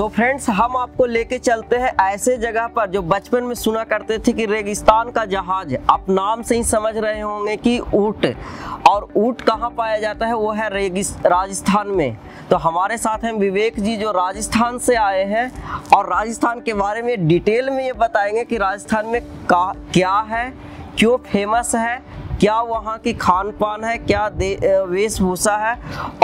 So friends, हम आपको लेके चलते हैं ऐसे जगह पर जो बचपन में सुना करते थे कि रेगिस्तान का जहाज। आप नाम से ही समझ रहे होंगे कि ऊंट, और ऊंट कहाँ पाया जाता है, वो है राजस्थान में। तो हमारे साथ हैं विवेक जी जो राजस्थान से आए हैं और राजस्थान के बारे में डिटेल में ये बताएंगे कि राजस्थान में क्या है, क्यों फेमस है, क्या वहाँ की खान पान है, क्या वेशभूषा है,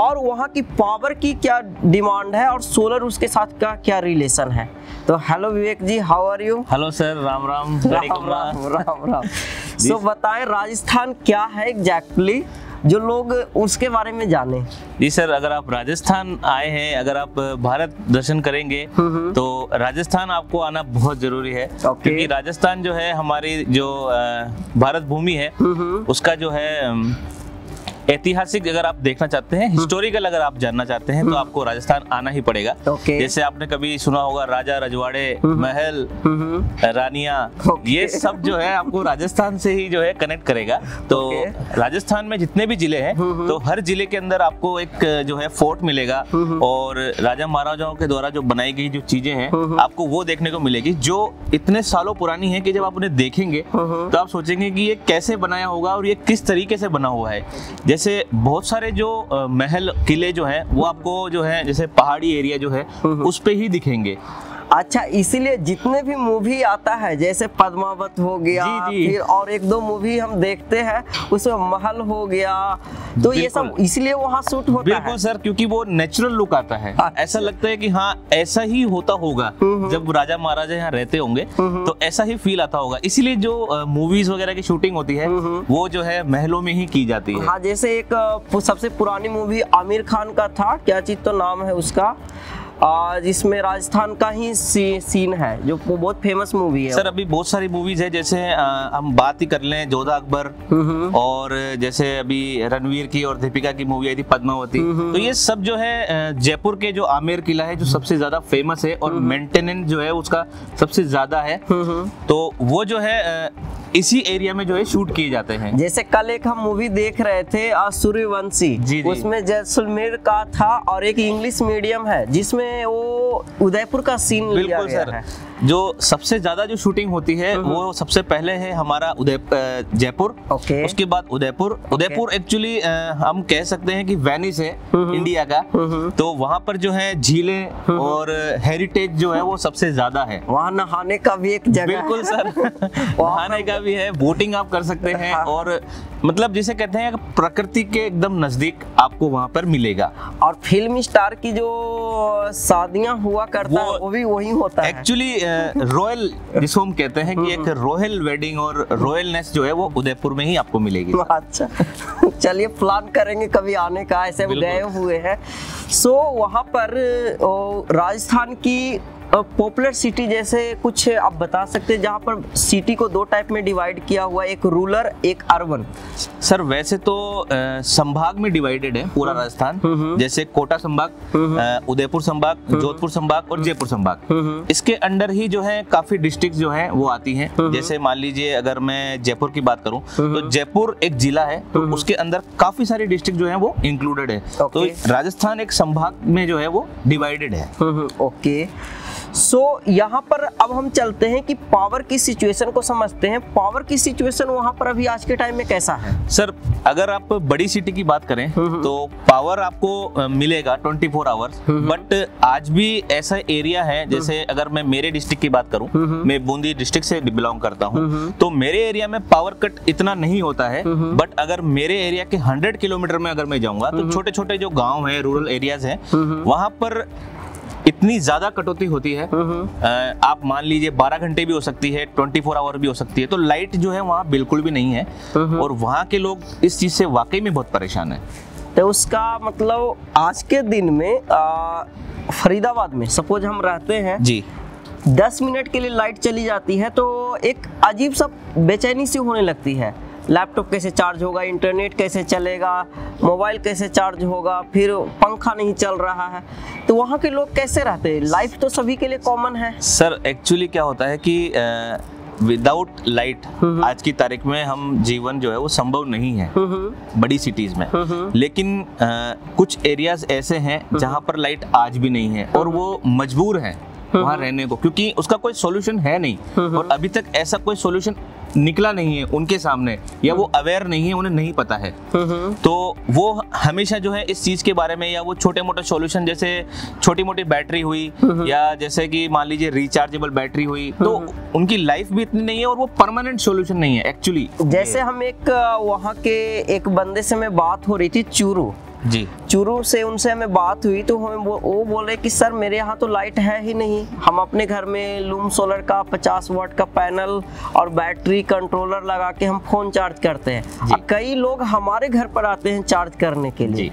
और वहाँ की पावर की क्या डिमांड है, और सोलर उसके साथ का क्या रिलेशन है। तो hello Vivek ji, how are you? Hello sir, Ram Ram. Ram Ram. So बताएं राजस्थान क्या है एग्जैक्टली, जो लोग उसके बारे में जाने। जी सर, अगर आप राजस्थान आए हैं, अगर आप भारत दर्शन करेंगे तो राजस्थान आपको आना बहुत जरूरी है, क्योंकि राजस्थान जो है हमारी जो भारत भूमि है उसका जो है ऐतिहासिक, अगर आप देखना चाहते हैं, हिस्टोरिकल अगर आप जानना चाहते हैं तो आपको राजस्थान आना ही पड़ेगा। जैसे आपने कभी सुना होगा राजा रजवाड़े, महल, रानियां, ये सब जो है आपको राजस्थान से ही जो है कनेक्ट करेगा। तो राजस्थान में जितने भी जिले हैं तो हर जिले के अंदर आपको एक जो है फोर्ट मिलेगा, और राजा महाराजाओं के द्वारा जो बनाई गई जो चीजें हैं आपको वो देखने को मिलेगी, जो इतने सालों पुरानी है कि जब आप उन्हें देखेंगे तो आप सोचेंगे कि ये कैसे बनाया होगा और ये किस तरीके से बना हुआ है। जैसे बहुत सारे जो महल, किले जो हैं वो आपको जो है जैसे पहाड़ी एरिया जो है उस पे ही दिखेंगे। अच्छा, इसीलिए जितने भी मूवी आता है, जैसे पद्मावत हो गया, फिर और एक दो मूवी हम देखते हैं उसमें महल हो गया, तो ये सब इसलिए वहाँ शूट होता है। बिल्कुल सर, क्योंकि वो नेचुरल लुक आता है। ऐसा लगता है कि हाँ ऐसा ही होता होगा, जब राजा महाराजा यहाँ रहते होंगे तो ऐसा ही फील आता होगा। इसीलिए जो मूवीज वगैरह की शूटिंग होती है वो जो है महलों में ही की जाती है। हाँ, जैसे एक सबसे पुरानी मूवी आमिर खान का था, क्या चीज तो नाम है उसका, जिसमें राजस्थान का ही सीन है, जो बहुत फेमस मूवी है। सर अभी बहुत सारी मूवीज है, जैसे हम बात ही कर लें जोधा अकबर, और जैसे अभी रणवीर की और दीपिका की मूवी आई थी पद्मावती। तो ये सब जो है जयपुर के जो आमेर किला है जो सबसे ज्यादा फेमस है, और मेंटेनेंस जो है उसका सबसे ज्यादा है, तो वो जो है इसी एरिया में जो है शूट किए जाते हैं। जैसे कल एक हम मूवी देख रहे थे सूर्यवंशी, उसमें जैसलमेर का था, और एक इंग्लिश मीडियम है जिसमें वो उदयपुर का सीन लिया गया है। जो सबसे ज्यादा जो शूटिंग होती है वो सबसे पहले है हमारा जयपुर, उसके बाद उदयपुर। उदयपुर एक्चुअली हम कह सकते हैं कि वेनिस है इंडिया का, तो वहाँ पर जो है झीलें और हेरिटेज जो है वो सबसे ज्यादा है। वहाँ नहाने का भी एक जगह। बिल्कुल सर, नहाने का भी है, बोटिंग आप कर सकते हैं, और मतलब जिसे कहते हैं प्रकृति के एकदम नजदीक आपको वहाँ पर मिलेगा। और फिल्म स्टार की जो शादियां हुआ करता है वो भी वही होता है। एक्चुअली रॉयल जिसको हम कहते हैं कि एक रॉयल वेडिंग और रॉयलनेस जो है वो उदयपुर में ही आपको मिलेगी। अच्छा, चलिए प्लान करेंगे कभी आने का, ऐसे हम गए हुए हैं। सो वहाँ पर राजस्थान की पॉपुलर सिटी जैसे कुछ आप बता सकते हैं, जहाँ पर सिटी को दो टाइप में डिवाइड किया हुआ, एक रूरल एक अर्बन। सर वैसे तो संभाग में डिवाइडेड है पूरा राजस्थान, जैसे कोटा संभाग, उदयपुर संभाग, जोधपुर संभाग और जयपुर संभाग। इसके अंडर ही जो है काफी डिस्ट्रिक्ट जो है वो आती हैं। जैसे मान लीजिए अगर मैं जयपुर की बात करूँ तो जयपुर एक जिला है, तो उसके अंदर काफी सारे डिस्ट्रिक्ट जो है वो इंक्लूडेड है। तो राजस्थान एक संभाग में जो है वो डिवाइडेड है। ओके, सो यहाँ पर अब हम चलते हैं कि पावर की सिचुएशन को समझते हैं। पावर की सिचुएशन वहाँ पर अभी आज के टाइम में कैसा है? सर अगर आप बड़ी सिटी की बात करें तो पावर आपको मिलेगा 24 आवर्स, बट आज भी ऐसा एरिया है, जैसे अगर मैं मेरे डिस्ट्रिक्ट की बात करूँ, मैं बूंदी डिस्ट्रिक्ट से बिलोंग करता हूँ, तो मेरे एरिया में पावर कट इतना नहीं होता है। बट अगर मेरे एरिया के 100 किलोमीटर में अगर मैं जाऊँगा तो छोटे छोटे जो गाँव है, रूरल एरियाज हैं, वहाँ पर इतनी ज्यादा कटौती होती है। आप मान लीजिए 12 घंटे भी हो सकती है, 24 आवर भी हो सकती है, तो लाइट जो है वहाँ बिल्कुल भी नहीं है, और वहाँ के लोग इस चीज से वाकई में बहुत परेशान है। तो उसका मतलब आज के दिन में फरीदाबाद में सपोज हम रहते हैं जी, 10 मिनट के लिए लाइट चली जाती है तो एक अजीब सा बेचैनी सी होने लगती है। लैपटॉप कैसे चार्ज होगा, इंटरनेट कैसे चलेगा, मोबाइल कैसे चार्ज होगा, फिर पंखा नहीं चल रहा है, तो वहाँ के लोग कैसे रहते हैं? लाइफ तो सभी के लिए कॉमन है। सर एक्चुअली क्या होता है कि विदाउट लाइट आज की तारीख में हम जीवन जो है वो संभव नहीं है बड़ी सिटीज में। लेकिन कुछ एरियाज ऐसे हैं जहाँ पर लाइट आज भी नहीं है और वो मजबूर हैं वहाँ रहने को, क्योंकि उसका कोई सॉल्यूशन है नहीं और अभी तक ऐसा कोई सॉल्यूशन निकला नहीं है उनके सामने, या वो अवेयर नहीं है, उन्हें नहीं पता है। तो वो हमेशा जो है इस चीज के बारे में, या वो छोटे मोटे सॉल्यूशन जैसे छोटी मोटी बैटरी हुई, या जैसे कि मान लीजिए रिचार्जेबल बैटरी हुई, तो उनकी लाइफ भी इतनी नहीं है और वो परमानेंट सॉल्यूशन नहीं है एक्चुअली। जैसे हम एक वहाँ के एक बंदे से मैं बात हो रही थी चूरू जी, चूरू से उनसे हमें बात हुई तो हमें वो बोले कि सर मेरे यहाँ तो लाइट है ही नहीं, हम अपने घर में लूम सोलर का 50 वाट का पैनल और बैटरी कंट्रोलर लगा के हम फोन चार्ज करते हैं, और कई लोग हमारे घर पर आते हैं चार्ज करने के लिए।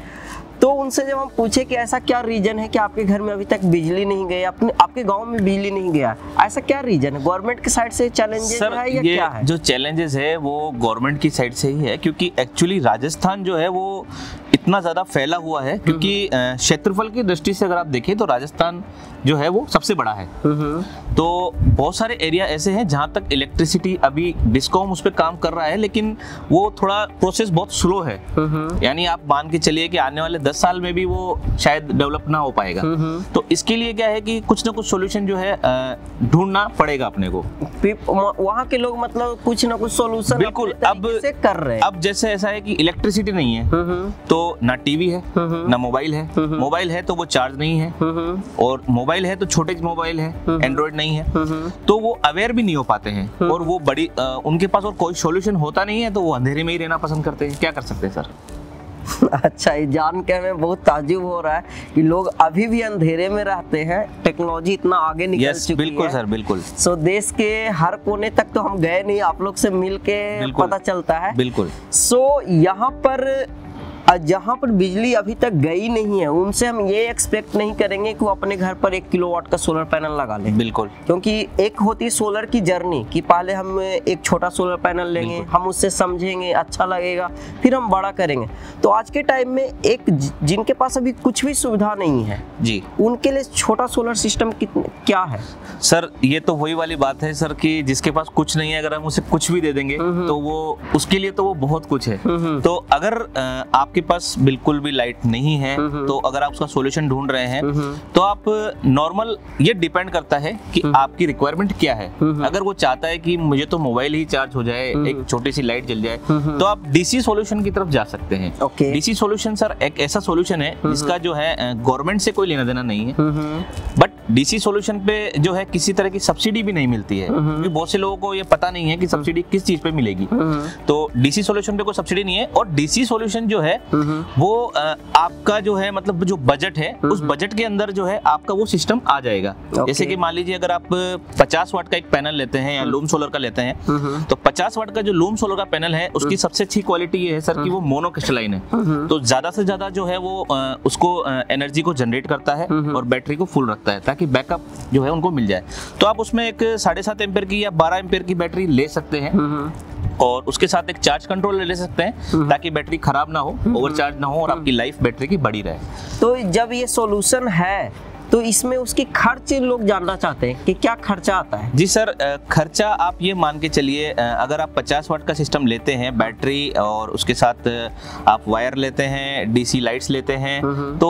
तो उनसे जब हम पूछे कि ऐसा क्या रीजन है कि आपके घर में अभी तक बिजली नहीं गई, आपके गांव में बिजली नहीं गया, ऐसा क्या रीजन है? गवर्नमेंट की साइड से चैलेंजेस है या क्या है? जो चैलेंजेस है वो गवर्नमेंट की साइड से ही है, क्योंकि एक्चुअली राजस्थान जो है वो इतना ज्यादा फैला हुआ है, क्योंकि क्षेत्रफल की दृष्टि से अगर आप देखें तो राजस्थान जो है वो सबसे बड़ा है। तो बहुत सारे एरिया ऐसे हैं जहाँ तक इलेक्ट्रिसिटी, अभी डिस्कॉम उस पर काम कर रहा है, लेकिन वो थोड़ा प्रोसेस बहुत स्लो है, यानी आप मान के चलिए कि आने वाले 10 साल में भी वो शायद डेवलप ना हो पाएगा। तो इसके लिए क्या है कि कुछ ना कुछ सॉल्यूशन जो है ढूंढना पड़ेगा अपने को। वहाँ के लोग मतलब कुछ ना कुछ सॉल्यूशन बिल्कुल अब कर रहे हैं। अब जैसे ऐसा है कि इलेक्ट्रिसिटी नहीं है तो ना टीवी है ना मोबाइल है, मोबाइल है तो वो चार्ज नहीं है, और मोबाइल है तो छोटे मोबाइल है, एंड्रॉइड नहीं है, तो वो अवेयर भी नहीं हो पाते हैं और वो बड़ी उनके पास और कोई सॉल्यूशन होता नहीं है, तो वो अंधेरे में ही रहना पसंद करते हैं। क्या कर सकते हैं सर? अच्छा, ये जान के हमें बहुत ताज्जुब हो रहा है कि लोग अभी भी अंधेरे में रहते हैं, टेक्नोलॉजी इतना आगे निकल चुकी बिल्कुल है। सर बिल्कुल। सो देश के हर कोने तक तो हम गए नहीं, आप लोग से मिल के पता चलता है। बिल्कुल। सो यहाँ पर जहाँ पर बिजली अभी तक गई नहीं है उनसे हम ये एक्सपेक्ट नहीं करेंगे कि वो अपने घर पर 1 किलोवाट का सोलर पैनल लगा लें। बिल्कुल, क्योंकि एक होती है सोलर की जर्नी कि पहले हम एक छोटा सोलर पैनल लेंगे, हम उससे समझेंगे, अच्छा लगेगा, फिर हम बड़ा करेंगे। तो आज के टाइम में एक जिनके पास अभी कुछ भी सुविधा नहीं है जी, उनके लिए छोटा सोलर सिस्टम क्या है सर? ये तो वही वाली बात है सर कि जिसके पास कुछ नहीं है अगर हम उसे कुछ भी दे देंगे तो वो उसके लिए तो वो बहुत कुछ है। तो अगर आपके पास बिल्कुल भी लाइट नहीं है तो अगर आप उसका सॉल्यूशन ढूंढ रहे हैं तो आप नॉर्मल, ये डिपेंड करता है कि आपकी रिक्वायरमेंट क्या है। अगर वो चाहता है कि मुझे तो मोबाइल ही चार्ज हो जाए, एक छोटी सी लाइट जल जाए, तो आप डीसी सॉल्यूशन की तरफ जा सकते हैं। डीसी सॉल्यूशन सर एक ऐसा सॉल्यूशन है जिसका जो है गवर्नमेंट से कोई लेना देना नहीं है, बट डीसी सॉल्यूशन पे जो है किसी तरह की सब्सिडी भी नहीं मिलती है, क्योंकि बहुत से लोगों को ये पता नहीं है कि सब्सिडी किस चीज पे मिलेगी। तो डीसी सॉल्यूशन पे कोई सब्सिडी नहीं है और डीसी सॉल्यूशन जो है वो आपका जो है मतलब जो बजट है उस बजट के अंदर जो है आपका वो सिस्टम आ जाएगा। जैसे कि मान लीजिए अगर आप 50 वाट का एक पैनल लेते हैं या लूम सोलर का लेते हैं, तो 50 वाट का जो लूम सोलर का पैनल है उसकी सबसे अच्छी क्वालिटी ये है सर कि वो मोनोक्रिस्टलाइन है, तो ज्यादा से ज्यादा जो है वो उसको एनर्जी को जनरेट करता है और बैटरी को फुल रखता है ताकि बैकअप जो है उनको मिल जाए। तो आप उसमें एक 7.5 एम्पेयर की या 12 एम्पेयर की बैटरी ले सकते हैं और उसके साथ एक चार्ज कंट्रोलर ले सकते हैं ताकि बैटरी खराब ना हो, ओवरचार्ज ना हो और आपकी लाइफ बैटरी की बड़ी रहे। तो जब ये सॉल्यूशन है तो इसमें उसकी खर्च लोग जानना चाहते हैं कि क्या खर्चा आता है? जी सर, खर्चा आप ये मान के चलिए अगर आप 50 वाट का सिस्टम लेते हैं, बैटरी और उसके साथ आप वायर लेते हैं, डीसी लाइट्स लेते हैं, तो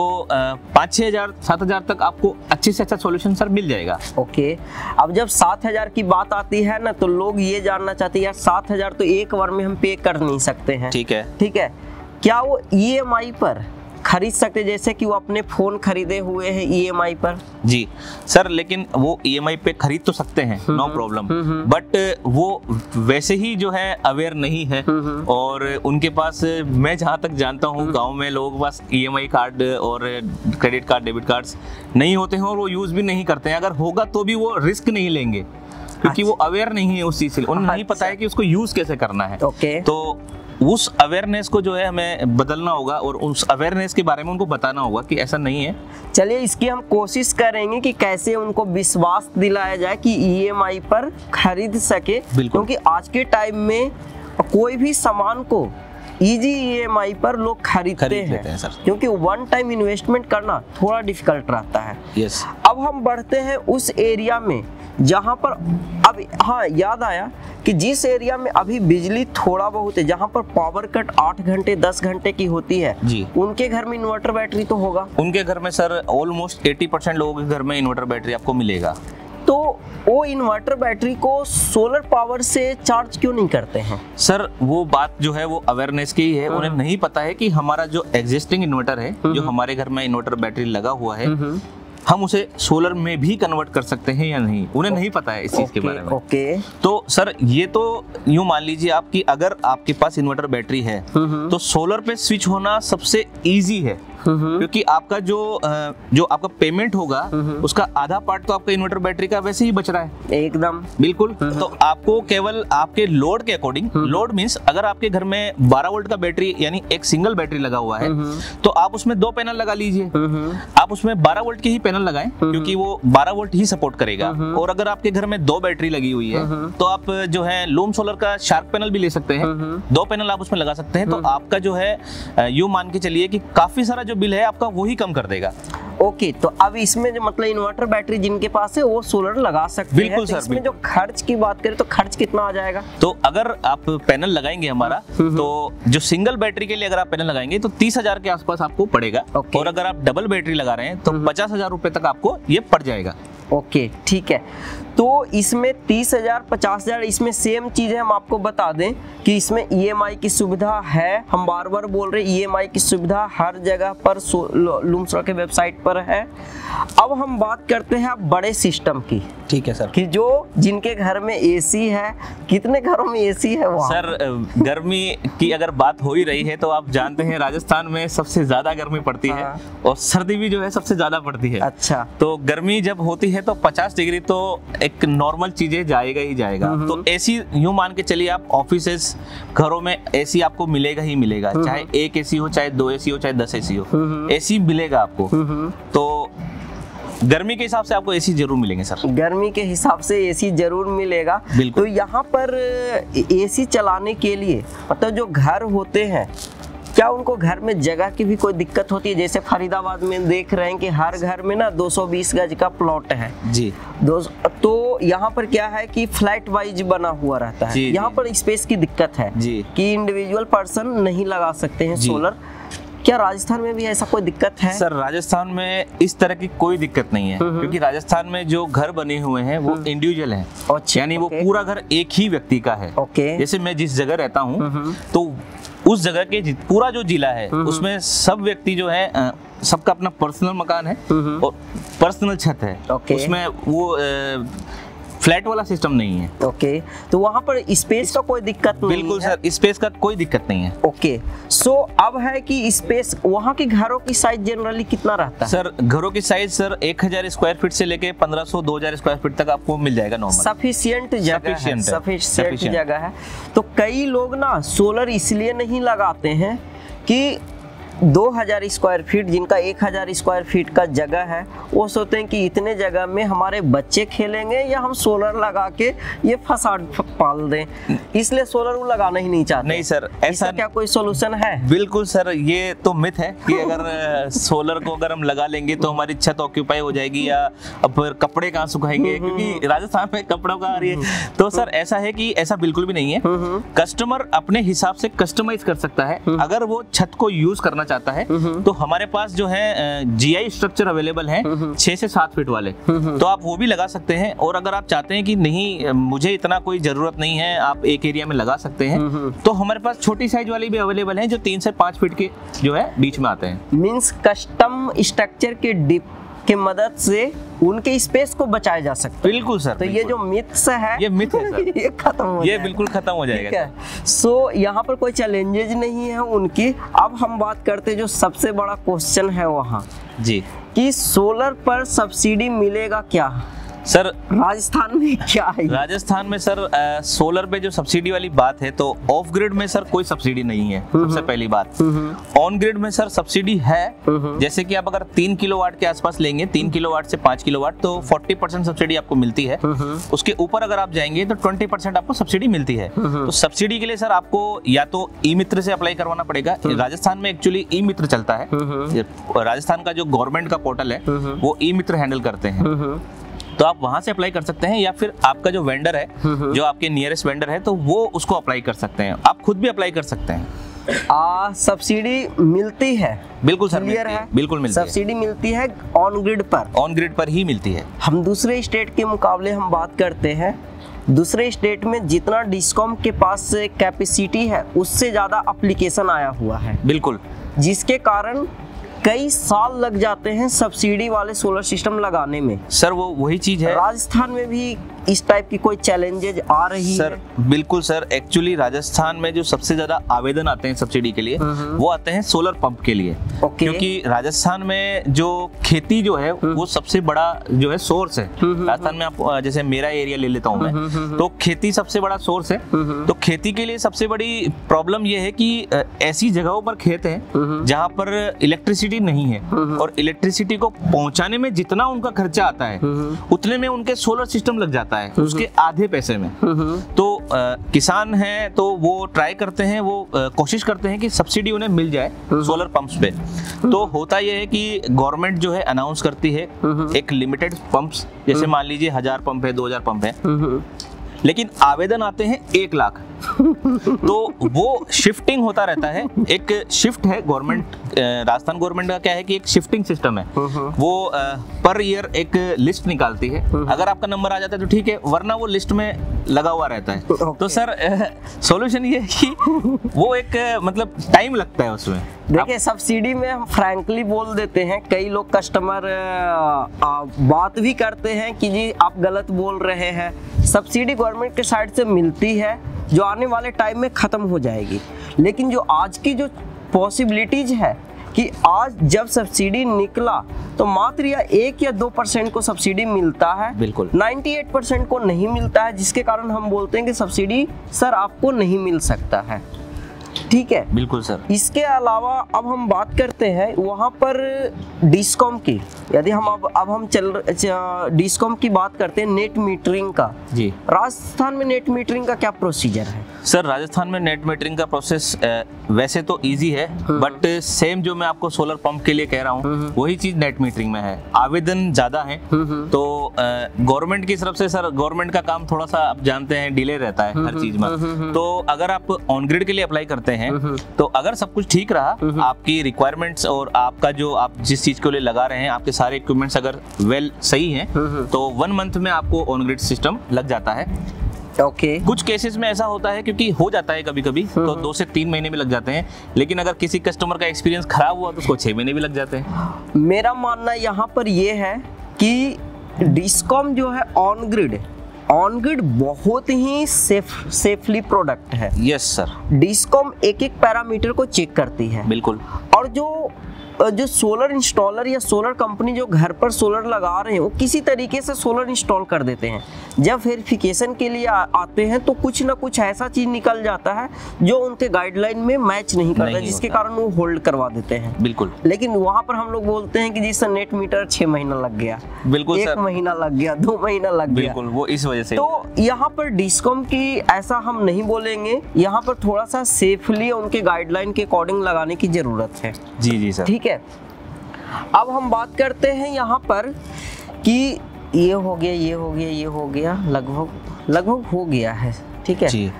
5-6 हजार 7 हजार तक आपको अच्छे से अच्छा सॉल्यूशन सर मिल जाएगा। ओके, अब जब 7 हजार की बात आती है ना तो लोग ये जानना चाहते हैं यार 7 हजार तो एक बार में हम पे कर नहीं सकते हैं, ठीक है, ठीक है, क्या वो EMI पर खरीद सकते जैसे कि वो अपने फोन खरीदे हुए हैं EMI पर? जी सर, लेकिन वो EMI पे खरीद तो सकते हैं, नो प्रॉब्लम, बट वो वैसे ही जो है अवेयर नहीं है और उनके पास, मैं जहाँ तक जानता हूँ गांव में लोगों के पास EMI कार्ड और क्रेडिट कार्ड, डेबिट कार्ड्स नहीं होते हैं और वो यूज भी नहीं करते हैं। अगर होगा तो भी वो रिस्क नहीं लेंगे क्योंकि वो अवेयर नहीं है उस चीज से, उन्हें नहीं पता है कि उसको यूज कैसे करना है। तो उस अवेयरनेस को जो है हमें बदलना होगा और उस अवेयरनेस के बारे में उनको बताना होगा कि ऐसा नहीं है। चलिए, इसकी हम कोशिश करेंगे कि कैसे उनको विश्वास दिलाया जाए कि EMI पर खरीद सके, क्योंकि आज के टाइम में कोई भी सामान को इजी EMI पर लोग खरीदते हैं सर, क्योंकि वन टाइम इन्वेस्टमेंट करना थोड़ा डिफिकल्ट रहता है। यस। अब हम बढ़ते हैं उस एरिया में जहाँ पर अब हाँ याद आया कि जिस एरिया में अभी बिजली थोड़ा बहुत है, जहाँ पर पावर कट 8 घंटे 10 घंटे की होती है जी, उनके घर में इन्वर्टर बैटरी तो होगा। उनके घर में सर ऑलमोस्ट 80% लोगों के घर में इन्वर्टर बैटरी आपको मिलेगा। तो वो इन्वर्टर बैटरी को सोलर पावर से चार्ज क्यों नहीं करते हैं सर? वो बात जो है वो अवेयरनेस की है, उन्हें नहीं पता है कि हमारा जो एग्जिस्टिंग इन्वर्टर है, जो हमारे घर में इन्वर्टर बैटरी लगा हुआ है, हम उसे सोलर में भी कन्वर्ट कर सकते हैं या नहीं, उन्हें नहीं पता है इस चीज के बारे में। ओके। तो सर ये तो यूं मान लीजिए आप कि अगर आपके पास इन्वर्टर बैटरी है तो सोलर पे स्विच होना सबसे इजी है, क्योंकि आपका जो आपका पेमेंट होगा उसका आधा पार्ट तो आपका इन्वर्टर बैटरी का वैसे ही बच रहा है। एकदम बिल्कुल। तो आपको केवल आपके लोड के अकॉर्डिंग, लोड मींस अगर आपके घर में 12 वोल्ट का बैटरी यानी एक सिंगल बैटरी लगा हुआ है तो आप उसमें 2 पैनल लगा लीजिए। आप उसमें 12 वोल्ट के ही पैनल लगाएं क्योंकि वो 12 वोल्ट ही सपोर्ट करेगा। और अगर आपके घर में 2 बैटरी लगी हुई है तो आप जो है लूम सोलर का शार्क पैनल भी ले सकते हैं, 2 पैनल आप उसमें लगा सकते हैं। तो आपका जो है यूं मान के चलिए कि काफी सारा बिल है आपका वो ही कम कर देगा। ओके। तो अब इसमें जो मतलब इन्वर्टर बैटरी जिनके पास है वो सोलर लगा सकते हैं। बिल्कुल सर। इसमें जो खर्च की बात करें तो खर्च कितना आ जाएगा? तो अगर आप पैनल लगाएंगे हमारा तो जो सिंगल बैटरी के लिए अगर आप पैनल लगाएंगे तो 30,000 के आसपास आपको पड़ेगा। और अगर आप डबल बैटरी लगा रहे हैं तो 50,000 रुपए तक आपको ये पड़ जाएगा। ओके ठीक है। तो इसमें 30,000 50,000 इसमें सेम चीज़ है। हम आपको बता दें कि इसमें EMI की सुविधा है, हम बार बार बोल रहे हैं EMI की सुविधा हर जगह पर लूम सोलर के वेबसाइट पर है। अब हम बात करते हैं अब बड़े सिस्टम की। ठीक है सर। कि जो जिनके घर में AC है, कितने घरों में AC है वहाँ? सर गर्मी की अगर बात हो ही रही है तो आप जानते हैं राजस्थान में सबसे ज़्यादा गर्मी पड़ती है और सर्दी भी जो है सबसे ज़्यादा पड़ती है। अच्छा। तो गर्मी जब होती है तो 50 डिग्री तो एक नॉर्मल चीजें जाएगा ही जाएगा। तो AC यूं मान के चलिए आप ऑफिसेस घरों में AC आपको मिलेगा ही मिलेगा, चाहे 1 AC हो, चाहे 2 AC हो, चाहे 10 AC हो, AC मिलेगा आपको। तो गर्मी के हिसाब से आपको AC जरूर मिलेंगे सर। गर्मी के हिसाब से AC जरूर मिलेगा। तो यहाँ पर AC चलाने के लिए मतलब जो घर होते हैं क्या उनको घर में जगह की भी कोई दिक्कत होती है? जैसे फरीदाबाद में देख रहे हैं कि हर घर में ना 220 गज का प्लॉट है जी। तो यहाँ पर क्या है कि फ्लैट वाइज बना हुआ रहता है। यहाँ पर स्पेस की दिक्कत है कि इंडिविजुअल पर्सन नहीं लगा सकते हैं सोलर। क्या राजस्थान में भी ऐसा कोई दिक्कत है? सर राजस्थान में इस तरह की कोई दिक्कत नहीं है, क्योंकि राजस्थान में जो घर बने हुए हैं वो इंडिविजुअल है, यानी वो पूरा घर एक ही व्यक्ति का है। जैसे मैं जिस जगह रहता हूँ तो उस जगह के पूरा जो जिला है उसमें सब व्यक्ति जो है सबका अपना पर्सनल मकान है और पर्सनल छत है। उसमें वो फ्लैट वाला सिस्टम नहीं है। ओके। तो वहाँ पर स्पेस का कोई दिक्कत नहीं है? बिल्कुल सर, स्पेस का कोई दिक्कत नहीं है। ओके। सो अब है कि स्पेस वहाँ के घरों की साइज जनरली कितना रहता है? सर घरों की साइज सर 1000 स्क्वायर फीट से लेके 1500 2000 स्क्वायर फीट तक आपको मिल जाएगा नॉर्मल। सफिशिएंट जगह है। तो कई लोग ना सोलर इसलिए नहीं लगाते हैं कि 2000 स्क्वायर फीट जिनका 1000 स्क्वायर फीट का जगह है वो सोचते हैं कि इतने जगह में हमारे बच्चे खेलेंगे या हम सोलर लगा के ये फसाद पाल दें, इसलिए सोलर वो लगाना ही नहीं चाहते। नहीं सर, ऐसा क्या कोई सोल्यूशन है? बिल्कुल सर, ये तो मिथ है कि अगर सोलर को अगर हम लगा लेंगे तो हमारी छत ऑक्यूपाई हो जाएगी या अब कपड़े कहाँ सुखाएंगे, क्योंकि राजस्थान में कपड़ों का आ रही है। तो सर ऐसा है कि ऐसा बिल्कुल भी नहीं है। कस्टमर अपने हिसाब से कस्टमाइज कर सकता है। अगर वो छत को यूज करना चाहता है तो हमारे पास जो है GI स्ट्रक्चर अवेलेबल है 6 से 7 फीट वाले, तो आप वो भी लगा सकते हैं। और अगर आप चाहते हैं कि नहीं मुझे इतना कोई जरूरत नहीं है, आप एक एरिया में लगा सकते हैं, तो हमारे पास छोटी साइज वाली भी अवेलेबल है जो 3 से 5 फीट के जो है बीच में आते हैं। मींस कस्टम स्ट्रक्चर के डिप के मदद से उनके स्पेस को बचाया जा सकता है। बिल्कुल सर। तो ये जो मिथ्स है ये मिथ है सर। ये खत्म हो जाएगा, ये बिल्कुल खत्म हो जाएगा। सो यहाँ पर कोई चैलेंजेज नहीं है उनकी। अब हम बात करते हैं जो सबसे बड़ा क्वेश्चन है वहाँ जी कि सोलर पर सब्सिडी मिलेगा क्या? सर राजस्थान में क्या है? राजस्थान में सर सोलर पे जो सब्सिडी वाली बात है तो ऑफ ग्रिड में सर कोई सब्सिडी नहीं है, सबसे पहली बात। ऑन ग्रिड में सर सब्सिडी है, जैसे कि आप अगर 3 किलोवाट के आसपास लेंगे, 3 किलोवाट से 5 किलोवाट तो 40% सब्सिडी आपको मिलती है। उसके ऊपर अगर आप जाएंगे तो 20% आपको सब्सिडी मिलती है। तो सब्सिडी के लिए सर आपको या तो ई-मित्र से अप्लाई करवाना पड़ेगा। राजस्थान में एक्चुअली ई-मित्र चलता है, राजस्थान का जो गवर्नमेंट का पोर्टल है वो ई-मित्र हैंडल करते हैं, तो आप वहां से अप्लाई कर सकते हैं। या फिर आपका जो वेंडर है, जो आपके नियरेस्ट वेंडर है, तो वो उसको अप्लाई कर सकते हैं। आप खुद भी अप्लाई कर सकते हैं। सब्सिडी मिलती है, बिल्कुल सर मिलती है, बिल्कुल मिलती है। सब्सिडी मिलती है ऑन ग्रिड पर, ऑन ग्रिड पर ही मिलती है। हम दूसरे स्टेट के मुकाबले हम बात करते हैं, दूसरे स्टेट में जितना डिस्कॉम के पास कैपेसिटी है उससे ज़्यादा एप्लीकेशन आया हुआ है, बिल्कुल, जिसके कारण कई साल लग जाते हैं सब्सिडी वाले सोलर सिस्टम लगाने में। सर वो वही चीज है, राजस्थान में भी इस टाइप की कोई चैलेंजेज आ रही सर, है? बिल्कुल सर, एक्चुअली राजस्थान में जो सबसे ज्यादा आवेदन आते हैं सब्सिडी के लिए वो आते हैं सोलर पंप के लिए, क्योंकि राजस्थान में जो खेती जो है वो सबसे बड़ा जो है सोर्स है। राजस्थान में आप जैसे मेरा एरिया ले लेता हूँ मैं, तो खेती सबसे बड़ा सोर्स है। तो खेती के लिए सबसे बड़ी प्रॉब्लम ये है कि ऐसी जगहों पर खेत है जहाँ पर इलेक्ट्रिसिटी नहीं है, और इलेक्ट्रिसिटी को पहुँचाने में जितना उनका खर्चा आता है उतने में उनके सोलर सिस्टम लग जाता है, उसके आधे पैसे में। तो किसान हैं तो वो ट्राई करते हैं, वो कोशिश करते हैं कि सब्सिडी उन्हें मिल जाए सोलर पंप्स पे। तो होता यह है कि गवर्नमेंट जो है अनाउंस करती है एक लिमिटेड पंप्स, जैसे मान लीजिए 1000 पंप है, 2000 पंप है, लेकिन आवेदन आते हैं 1 लाख। तो वो शिफ्टिंग होता रहता है, एक शिफ्ट है गवर्नमेंट, राजस्थान गवर्नमेंट का क्या है कि एक शिफ्टिंग सिस्टम है। वो पर ईयर एक लिस्ट निकालती है, अगर आपका नंबर आ जाता है तो ठीक है, वरना वो लिस्ट में लगा हुआ रहता है। तो सर सॉल्यूशन ये है कि वो एक मतलब टाइम लगता है उसमें। देखिए सब्सिडी में हम फ्रैंकली बोल देते हैं, कई लोग कस्टमर बात भी करते हैं कि जी आप गलत बोल रहे हैं, सब्सिडी गवर्नमेंट के साइड से मिलती है जो आने वाले टाइम में ख़त्म हो जाएगी। लेकिन जो आज की जो पॉसिबिलिटीज है कि आज जब सब्सिडी निकला तो मात्र या 1 या 2% को सब्सिडी मिलता है, बिल्कुल 98% को नहीं मिलता है, जिसके कारण हम बोलते हैं कि सब्सिडी सर आपको नहीं मिल सकता है। ठीक है, बिल्कुल सर। इसके अलावा अब हम बात करते हैं वहाँ पर डिस्कॉम की। यदि हम अब हम डिस्कॉम की बात करते हैं, नेट मीटरिंग का। जी, राजस्थान में नेट मीटरिंग का क्या प्रोसीजर है? सर राजस्थान में नेट मीटरिंग का प्रोसेस वैसे तो इजी है, बट सेम जो मैं आपको सोलर पंप के लिए कह रहा हूँ वही चीज नेट मीटरिंग में है। आवेदन ज्यादा है तो गवर्नमेंट की तरफ से सर, गवर्नमेंट का काम थोड़ा सा आप जानते हैं डिले रहता है हर चीज में। तो अगर आप ऑन ग्रिड के लिए अप्लाई करते हैं तो अगर सब कुछ ठीक रहा, आपकी रिक्वायरमेंट्स और आपका जो आप जिस चीज के लिए लगा रहे हैं, आपके सारे इक्विपमेंट्स अगर वेल सही हैं, तो 1 मंथ में आपको ऑन ग्रिड सिस्टम लग जाता है। Okay. कुछ केसेस में ऐसा होता है क्योंकि हो जाता है कभी कभी, तो 2 से 3 महीने में लग जाते हैं, लेकिन अगर किसी कस्टमर का एक्सपीरियंस खराब हुआ तो उसको 6 महीने भी लग जाते हैं। मेरा मानना यहाँ पर यह है कि डिस्कॉम जो है ऑन ग्रिड बहुत ही सेफली प्रोडक्ट है। यस सर, डिस्कॉम एक पैरामीटर को चेक करती है, बिल्कुल। और जो सोलर इंस्टॉलर या सोलर कंपनी जो घर पर सोलर लगा रहे हैं वो किसी तरीके से सोलर इंस्टॉल कर देते हैं, जब वेरिफिकेशन के लिए आते हैं तो कुछ ना कुछ ऐसा चीज निकल जाता है जो उनके गाइडलाइन में मैच नहीं करता, जिसके कारण वो होल्ड करवा देते हैं, बिल्कुल। लेकिन वहाँ पर हम लोग बोलते हैं कि जिससे नेट मीटर 6 महीना लग गया, बिल्कुल, 1 महीना लग गया, 2 महीना लग गया, बिल्कुल, वो इस वजह से। तो यहाँ पर डिस्कॉम की ऐसा हम नहीं बोलेंगे, यहाँ पर थोड़ा सा सेफली उनके गाइडलाइन के अकॉर्डिंग लगाने की जरूरत है। जी जी सर, ठीक है। अब हम बात करते हैं यहाँ पर कि ये हो गया लगभग हो गया है, ठीक है जी।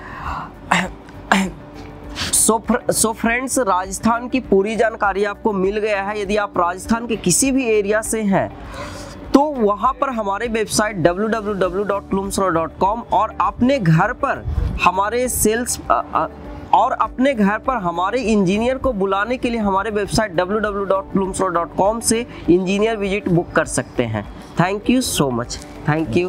सो फ्रेंड्स, राजस्थान की पूरी जानकारी आपको मिल गया है। यदि आप राजस्थान के किसी भी एरिया से हैं तो वहाँ पर हमारे वेबसाइट www.loomsolar.com और अपने घर पर हमारे हमारे इंजीनियर को बुलाने के लिए हमारे वेबसाइट www.loomsolar.com से इंजीनियर विजिट बुक कर सकते हैं। Thank you so much, thank you.